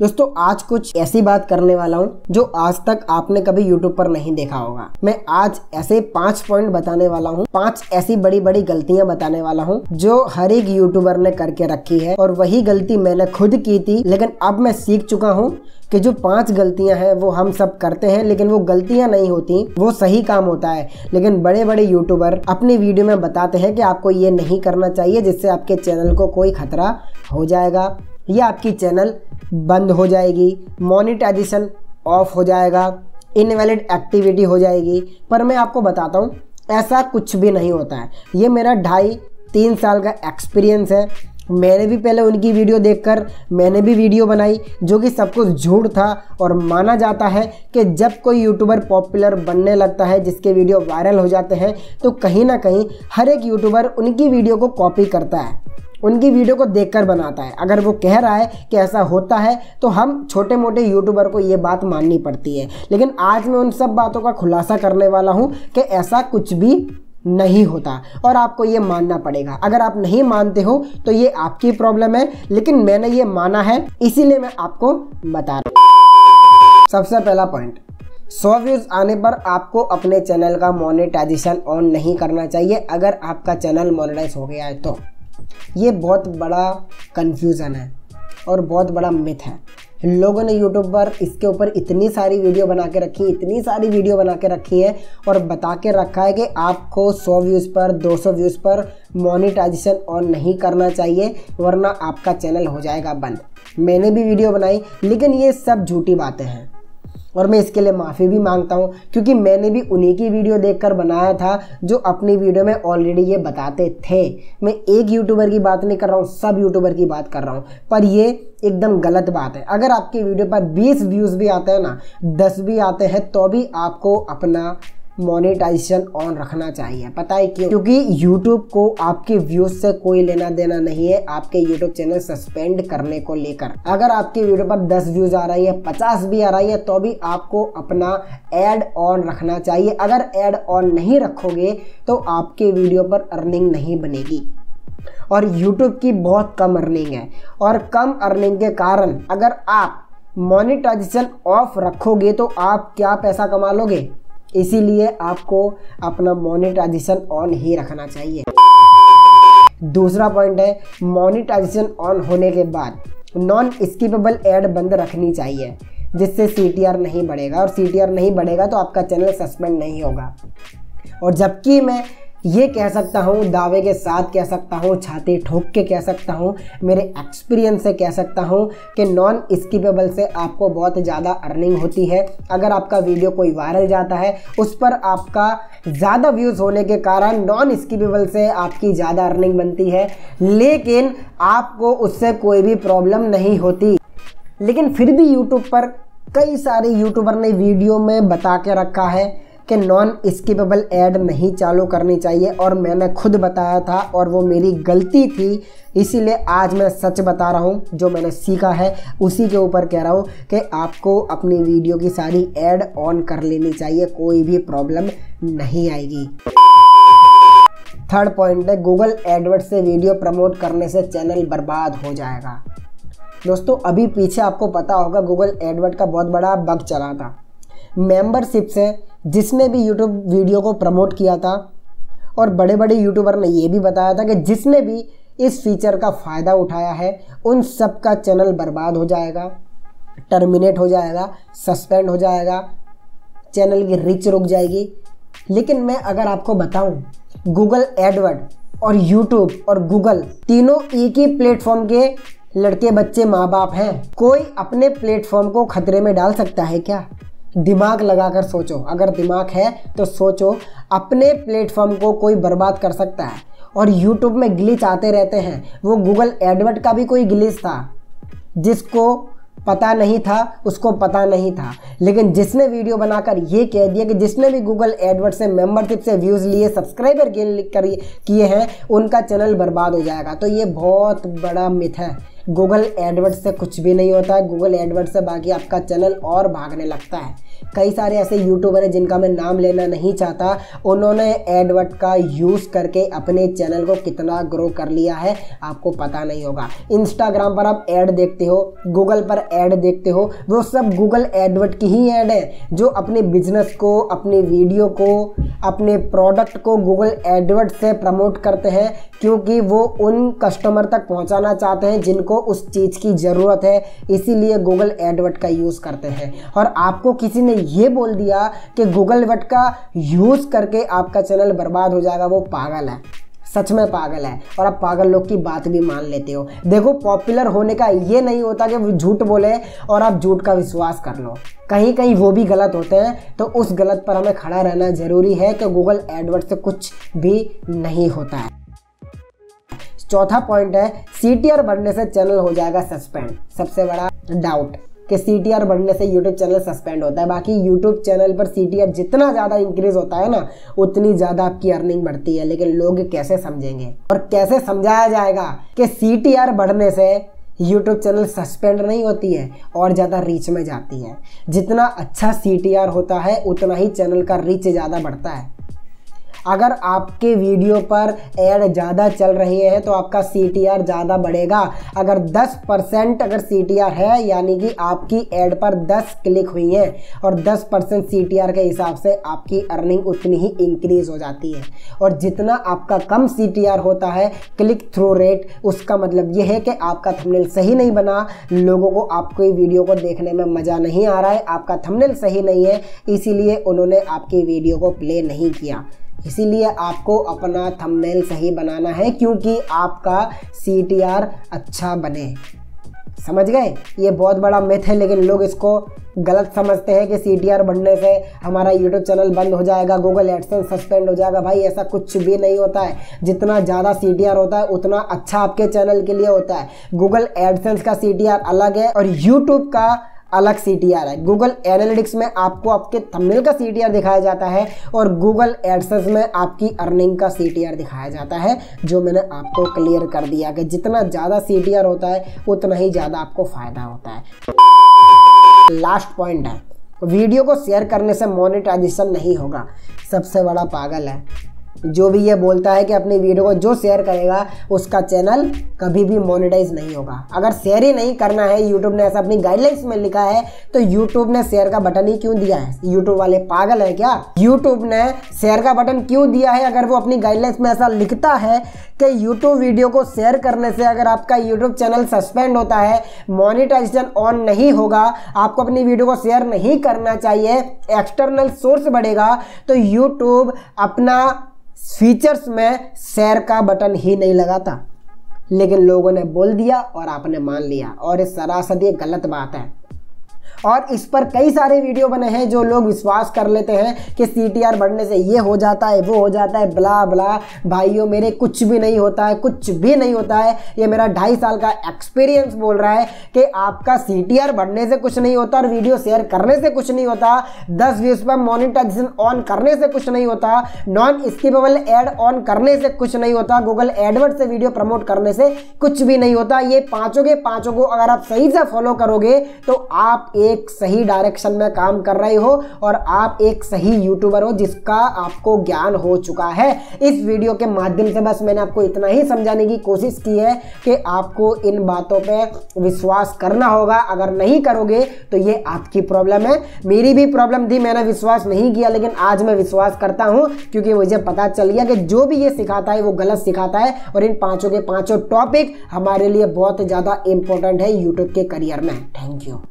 दोस्तों आज कुछ ऐसी बात करने वाला हूं जो आज तक आपने कभी YouTube पर नहीं देखा होगा। मैं आज ऐसे 5 पॉइंट बताने वाला हूं, 5 ऐसी बड़ी बड़ी गलतियां बताने वाला हूं जो हर एक यूट्यूबर ने करके रखी है और वही गलती मैंने खुद की थी। लेकिन अब मैं सीख चुका हूं कि जो 5 गलतियां हैं वो हम सब करते हैं, लेकिन वो गलतियां नहीं होती, वो सही काम होता है। लेकिन बड़े बड़े यूट्यूबर अपनी वीडियो में बताते हैं कि आपको ये नहीं करना चाहिए, जिससे आपके चैनल को कोई खतरा हो जाएगा या आपकी चैनल बंद हो जाएगी, मोनेटाइजेशन ऑफ हो जाएगा, इनवैलिड एक्टिविटी हो जाएगी। पर मैं आपको बताता हूँ ऐसा कुछ भी नहीं होता है। ये मेरा 2.5-3 साल का एक्सपीरियंस है। मैंने भी पहले उनकी वीडियो देखकर मैंने भी वीडियो बनाई जो कि सब कुछ झूठ था। और माना जाता है कि जब कोई यूट्यूबर पॉपुलर बनने लगता है, जिसके वीडियो वायरल हो जाते हैं, तो कहीं ना कहीं हर एक यूट्यूबर उनकी वीडियो को कॉपी करता है, उनकी वीडियो को देखकर बनाता है। अगर वो कह रहा है कि ऐसा होता है तो हम छोटे मोटे यूट्यूबर को ये बात माननी पड़ती है। लेकिन आज मैं उन सब बातों का खुलासा करने वाला हूँ कि ऐसा कुछ भी नहीं होता और आपको ये मानना पड़ेगा। अगर आप नहीं मानते हो तो ये आपकी प्रॉब्लम है, लेकिन मैंने ये माना है, इसीलिए मैं आपको बता रहा हूँ। सबसे पहला पॉइंट, 100 व्यूज़ आने पर आपको अपने चैनल का मोनेटाइजेशन ऑन नहीं करना चाहिए अगर आपका चैनल मोनेटाइज हो गया है तो। ये बहुत बड़ा कन्फ्यूज़न है और बहुत बड़ा मिथ है। लोगों ने यूट्यूब पर इसके ऊपर इतनी सारी वीडियो बना के रखी है और बता के रखा है कि आपको 100 व्यूज़ पर 200 व्यूज़ पर मोनेटाइजेशन ऑन नहीं करना चाहिए वरना आपका चैनल हो जाएगा बंद। मैंने भी वीडियो बनाई, लेकिन ये सब झूठी बातें हैं और मैं इसके लिए माफ़ी भी मांगता हूँ, क्योंकि मैंने भी उन्हीं की वीडियो देखकर बनाया था जो अपनी वीडियो में ऑलरेडी ये बताते थे। मैं एक यूट्यूबर की बात नहीं कर रहा हूँ, सब यूट्यूबर की बात कर रहा हूँ। पर ये एकदम गलत बात है। अगर आपकी वीडियो पर 20 व्यूज़ भी आते हैं ना, 10 भी आते हैं, तो भी आपको अपना मोनेटाइजेशन ऑन रखना चाहिए। पता है क्यों? क्योंकि YouTube को आपके व्यूज़ से कोई लेना देना नहीं है। आपके YouTube चैनल सस्पेंड करने को लेकर अगर आपकी वीडियो पर 10 व्यूज़ आ रही है, 50 भी आ रही है, तो भी आपको अपना एड ऑन रखना चाहिए। अगर एड ऑन नहीं रखोगे तो आपके वीडियो पर अर्निंग नहीं बनेगी और YouTube की बहुत कम अर्निंग है। और कम अर्निंग के कारण अगर आप मोनेटाइजेशन ऑफ रखोगे तो आप क्या पैसा कमा लोगे? इसीलिए आपको अपना मोनेटाइजेशन ऑन ही रखना चाहिए। दूसरा पॉइंट है, मोनेटाइजेशन ऑन होने के बाद नॉन स्किपेबल एड बंद रखनी चाहिए, जिससे CTR नहीं बढ़ेगा और CTR नहीं बढ़ेगा तो आपका चैनल सस्पेंड नहीं होगा। और जबकि मैं ये कह सकता हूँ, दावे के साथ कह सकता हूँ, छाती ठोक के कह सकता हूँ, मेरे एक्सपीरियंस से कह सकता हूँ कि नॉन स्किपेबल से आपको बहुत ज़्यादा अर्निंग होती है। अगर आपका वीडियो कोई वायरल जाता है, उस पर आपका ज़्यादा व्यूज़ होने के कारण नॉन स्किपेबल से आपकी ज़्यादा अर्निंग बनती है, लेकिन आपको उससे कोई भी प्रॉब्लम नहीं होती। लेकिन फिर भी यूट्यूब पर कई सारे यूट्यूबर ने वीडियो में बता के रखा है कि नॉन स्किपेबल ऐड नहीं चालू करनी चाहिए और मैंने खुद बताया था और वो मेरी गलती थी। इसीलिए आज मैं सच बता रहा हूँ, जो मैंने सीखा है उसी के ऊपर कह रहा हूँ कि आपको अपनी वीडियो की सारी ऐड ऑन कर लेनी चाहिए, कोई भी प्रॉब्लम नहीं आएगी। थर्ड पॉइंट है, गूगल एडवर्ड्स से वीडियो प्रमोट करने से चैनल बर्बाद हो जाएगा। दोस्तों अभी पीछे आपको पता होगा गूगल एडवर्ड का बहुत बड़ा बग चला था। मेंबरशिप से जिसने भी यूट्यूब वीडियो को प्रमोट किया था और बड़े बड़े यूट्यूबर ने ये भी बताया था कि जिसने भी इस फीचर का फ़ायदा उठाया है उन सब का चैनल बर्बाद हो जाएगा, टर्मिनेट हो जाएगा, सस्पेंड हो जाएगा, चैनल की रीच रुक जाएगी। लेकिन मैं अगर आपको बताऊं, गूगल एडवर्ड और यूट्यूब और गूगल तीनों एक ही प्लेटफॉर्म के लड़के बच्चे माँ बाप हैं। कोई अपने प्लेटफॉर्म को खतरे में डाल सकता है क्या? दिमाग लगाकर सोचो, अगर दिमाग है तो सोचो। अपने प्लेटफॉर्म को कोई बर्बाद कर सकता है। और YouTube में ग्लिच आते रहते हैं, वो गूगल एडवर्ड का भी कोई ग्लिच था, जिसको पता नहीं था, उसको पता नहीं था। लेकिन जिसने वीडियो बनाकर ये कह दिया कि जिसने भी गूगल एडवर्ड से मेंबरशिप से व्यूज़ लिए, सब्सक्राइबर गेन किए हैं, उनका चैनल बर्बाद हो जाएगा। तो ये बहुत बड़ा मिथ है। गूगल एडवर्ड से कुछ भी नहीं होता है। गूगल एडवर्ड से बाकी आपका चैनल और भागने लगता है। कई सारे ऐसे यूट्यूबर हैं जिनका मैं नाम लेना नहीं चाहता, उन्होंने एडवर्ड का यूज़ करके अपने चैनल को कितना ग्रो कर लिया है आपको पता नहीं होगा। इंस्टाग्राम पर आप ऐड देखते हो, गूगल पर ऐड देखते हो, वो सब गूगल एडवर्ड की ही ऐड है जो अपने बिजनेस को, अपने वीडियो को, अपने प्रोडक्ट को गूगल एडवर्ड से प्रमोट करते हैं, क्योंकि वो उन कस्टमर तक पहुंचाना चाहते हैं जिनको उस चीज़ की ज़रूरत है, इसीलिए गूगल एडवर्ड का यूज़ करते हैं। और आपको किसी ने ये बोल दिया कि गूगल एडवर्ड का यूज़ करके आपका चैनल बर्बाद हो जाएगा, वो पागल है, सच में पागल है। और आप पागल लोग की बात भी मान लेते हो। देखो, पॉपुलर होने का ये नहीं होता कि वो झूठ बोले और आप झूठ का विश्वास कर लो, कहीं कहीं वो भी गलत होते हैं, तो उस गलत पर हमें खड़ा रहना ज़रूरी है कि गूगल एडवर्ड से कुछ भी नहीं होता है। चौथा पॉइंट है, CTR बढ़ने से चैनल हो जाएगा सस्पेंड। सबसे बड़ा डाउट कि CTR बढ़ने से YouTube चैनल सस्पेंड होता है। बाकी YouTube चैनल पर CTR जितना ज़्यादा इंक्रीज होता है ना, उतनी ज़्यादा आपकी अर्निंग बढ़ती है। लेकिन लोग कैसे समझेंगे और कैसे समझाया जाएगा कि CTR बढ़ने से YouTube चैनल सस्पेंड नहीं होती है और ज़्यादा रीच में जाती है। जितना अच्छा CTR होता है उतना ही चैनल का रीच ज़्यादा बढ़ता है। अगर आपके वीडियो पर ऐड ज़्यादा चल रहे हैं तो आपका CTR ज़्यादा बढ़ेगा। अगर 10% अगर CTR है, यानी कि आपकी ऐड पर 10 क्लिक हुई हैं और 10% CTR के हिसाब से आपकी अर्निंग उतनी ही इंक्रीज़ हो जाती है। और जितना आपका कम CTR होता है, क्लिक थ्रू रेट, उसका मतलब यह है कि आपका थंबनेल सही नहीं बना, लोगों को आपकी वीडियो को देखने में मज़ा नहीं आ रहा है, आपका थंबनेल सही नहीं है, इसीलिए उन्होंने आपकी वीडियो को प्ले नहीं किया। इसीलिए आपको अपना थंबनेल सही बनाना है, क्योंकि आपका CTR अच्छा बने। समझ गए? ये बहुत बड़ा मिथ है, लेकिन लोग इसको गलत समझते हैं कि CTR बढ़ने से हमारा YouTube चैनल बंद हो जाएगा, गूगल एडसेंस सस्पेंड हो जाएगा। भाई, ऐसा कुछ भी नहीं होता है। जितना ज़्यादा CTR होता है उतना अच्छा आपके चैनल के लिए होता है। गूगल एडसेंस का CTR अलग है और यूट्यूब का अलग CTR है। गूगल एनालिटिक्स में आपको आपके थंबनेल का CTR दिखाया जाता है और गूगल एडसेंस में आपकी अर्निंग का CTR दिखाया जाता है, जो मैंने आपको क्लियर कर दिया कि जितना ज़्यादा CTR होता है उतना ही ज़्यादा आपको फ़ायदा होता है। लास्ट पॉइंट है, वीडियो को शेयर करने से मोनेटाइजेशन नहीं होगा। सबसे बड़ा पागल है जो भी ये बोलता है कि अपनी वीडियो को जो शेयर करेगा उसका चैनल कभी भी मोनेटाइज नहीं होगा। अगर शेयर ही नहीं करना है, YouTube ने ऐसा अपनी गाइडलाइंस में लिखा है, तो YouTube ने शेयर का बटन ही क्यों दिया है? YouTube वाले पागल हैं क्या? YouTube ने शेयर का बटन क्यों दिया है? अगर वो अपनी गाइडलाइंस में ऐसा लिखता है कि YouTube वीडियो को शेयर करने से अगर आपका YouTube चैनल सस्पेंड होता है, मोनेटाइजेशन ऑन नहीं होगा, आपको अपनी वीडियो को शेयर नहीं करना चाहिए, एक्सटर्नल सोर्स बढ़ेगा, तो YouTube अपना फीचर्स में शेयर का बटन ही नहीं लगाता। लेकिन लोगों ने बोल दिया और आपने मान लिया, और ये सरासर ये गलत बात है। और इस पर कई सारे वीडियो बने हैं जो लोग विश्वास कर लेते हैं कि CTR बढ़ने से ये हो जाता है, वो हो जाता है, ब्ला ब्ला। भाइयों मेरे, कुछ भी नहीं होता है, कुछ भी नहीं होता है। ये मेरा 2.5 साल का एक्सपीरियंस बोल रहा है कि आपका CTR बढ़ने से कुछ नहीं होता और वीडियो शेयर करने से कुछ नहीं होता, 10 व्यूज़ पर मोनेटाइजेशन ऑन करने से कुछ नहीं होता, नॉन स्किपेबल एड ऑन करने से कुछ नहीं होता, गूगल एडवर्ड से वीडियो प्रमोट करने से कुछ भी नहीं होता। ये पाँचों के पाँचों को अगर आप सही से फॉलो करोगे तो आप एक सही डायरेक्शन में काम कर रहे हो और आप एक सही यूट्यूबर हो, जिसका आपको ज्ञान हो चुका है। इस वीडियो के माध्यम से बस मैंने आपको इतना ही समझाने की कोशिश की है कि आपको इन बातों पे विश्वास करना होगा। अगर नहीं करोगे तो ये आपकी प्रॉब्लम है। मेरी भी प्रॉब्लम थी, मैंने विश्वास नहीं किया, लेकिन आज मैं विश्वास करता हूँ, क्योंकि मुझे पता चल गया कि जो भी ये सिखाता है वो गलत सिखाता है। और इन पाँचों के पाँचों टॉपिक हमारे लिए बहुत ज़्यादा इंपॉर्टेंट है यूट्यूब के करियर में। Thank you.